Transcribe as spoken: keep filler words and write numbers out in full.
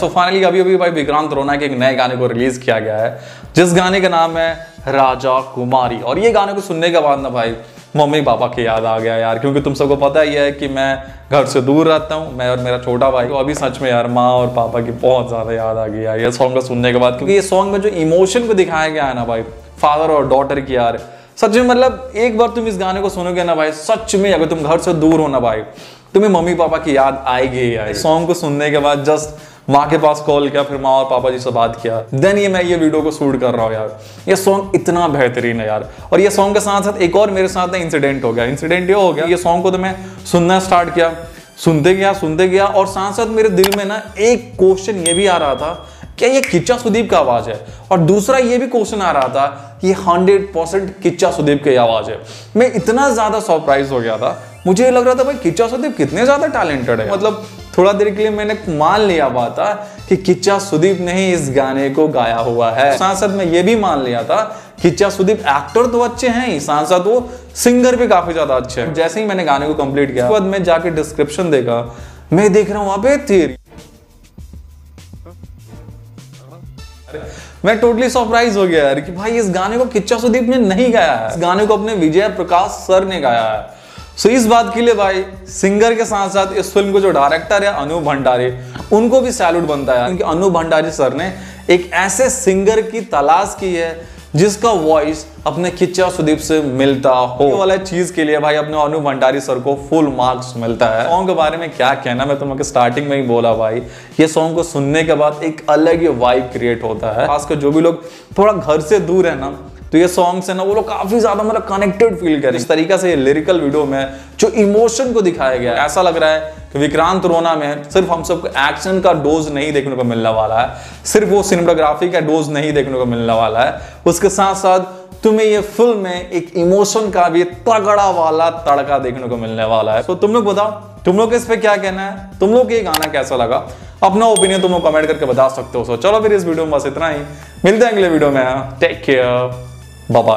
So finally अभी अभी भाई विक्रांत रोना के एक नए गाने को रिलीज किया गया है, जिस गाने का नाम है राजा कुमारी। और ये गाने को सुनने के बाद ना भाई मम्मी पापा की याद आ गया यार, क्योंकि तुम सबको पता ही है कि मैं घर से दूर रहता हूँ, मैं और मेरा छोटा भाई। तो अभी सच में यार माँ और पापा की बहुत ज़्यादा याद आ गई यार ये सॉन्ग को सुनने के बाद, क्योंकि ये सॉन्ग में जो इमोशन को दिखाया गया है ना भाई फादर और डॉटर की, यार सच में मतलब एक बार तुम इस गाने को सुनोगे ना भाई, सच में अगर तुम घर से दूर हो ना भाई, तुम्हें मम्मी पापा की याद आएगी यार। सॉन्ग को सुनने के बाद जस्ट माँ के पास कॉल किया, फिर माँ और पापा जी से बात किया, देन ये मैं ये वीडियो को शूट कर रहा हूँ यार। ये सॉन्ग इतना बेहतरीन है यार। और ये सॉन्ग के साथ साथ एक और मेरे साथ इंसिडेंट हो गया। इंसिडेंट ये हो गया, ये सॉन्ग को तो मैं सुनना स्टार्ट किया, सुनते गया सुनते गया और साथ साथ मेरे दिल में ना एक क्वेश्चन ये भी आ रहा था, क्या ये किच्चा सुदीप का आवाज़ है? और दूसरा ये भी क्वेश्चन आ रहा था कि हंड्रेड परसेंट किच्चा सुदीप की आवाज़ है। मैं इतना ज़्यादा सरप्राइज हो गया था, मुझे लग रहा था भाई किच्चा सुदीप कितने ज़्यादा टैलेंटेड है। मतलब थोड़ा देर के लिए मैंने मान लिया बात था कि किच्चा सुदीप ने ही इस गाने को गाया हुआ है। साथ साथ में ये भी मान लिया था किच्चा सुदीप एक्टर तो अच्छे हैं ही, साथ साथ वो सिंगर भी काफी ज्यादा अच्छे हैं। जैसे ही मैंने गाने को कंप्लीट किया, उसके बाद मैं जाके डिस्क्रिप्शन देखा, मैं देख रहा हूँ वहां पे थ्योरी। मैं टोटली सरप्राइज हो गया यार कि भाई इस गाने को किच्चा सुदीप ने नहीं गाया है, इस गाने को अपने विजय प्रकाश सर ने गाया है। सो so, इस बात के लिए भाई सिंगर के साथ साथ इस फिल्म को जो डायरेक्टर है अनुप भंडारी, उनको भी सैल्यूट बनता है, क्योंकि अनुप भंडारी सर ने एक ऐसे सिंगर की तलाश की है जिसका वॉइस अपने किच्चा सुदीप से मिलता हो। ये वाला चीज के लिए भाई अपने अनुप भंडारी सर को फुल मार्क्स मिलता है। सॉन्ग के बारे में क्या कहना, मैं तुमको स्टार्टिंग में ही बोला भाई, ये सॉन्ग को सुनने के बाद एक अलग ही वाइब क्रिएट होता है। खासकर जो भी लोग थोड़ा घर से दूर है ना, तो ये सॉन्ग्स है ना वो लोग काफी ज्यादा मतलब कनेक्टेड फील करें। इस तरीके से ये लिरिकल वीडियो में जो इमोशन को दिखाया गया है, ऐसा लग रहा है कि विक्रांत रोना में सिर्फ हम सबको एक्शन का डोज नहीं देखने को मिलने वाला है, सिर्फ वो सिनेमाटोग्राफी का डोज नहीं देखने को मिलने वाला है, उसके साथ साथ तुम्हें ये फिल्म में एक इमोशन का भी तगड़ा वाला तड़का देखने को मिलने वाला है। तो तुम लोग बताओ, तुम लोग इस पे क्या कहना है, तुम लोग ये गाना कैसा लगा, अपना ओपिनियन तुम लोग कमेंट करके बता सकते हो। सो चलो फिर इस वीडियो में बस इतना ही, मिलते हैं अगले वीडियो में। Take care, bye bye.